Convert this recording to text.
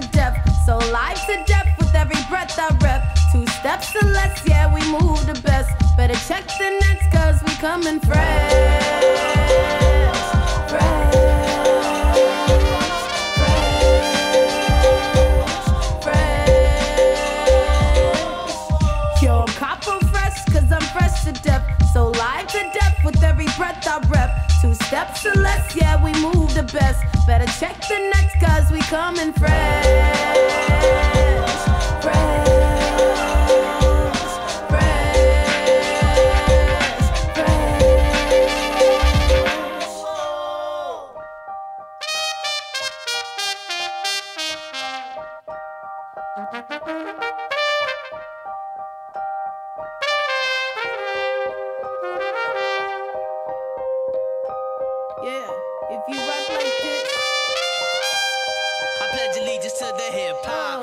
to death, so live to death with every breath I rep. 2 steps or less, yeah, we move the best. Better check the next, cause we coming fresh. Yo, I'm copper fresh, cause I'm fresh to death. So live to death with every breath I rep. 2 steps or less, yeah, we move the best. Better check the next, cause we coming fresh. If you rock like this, I pledge allegiance to the hip hop.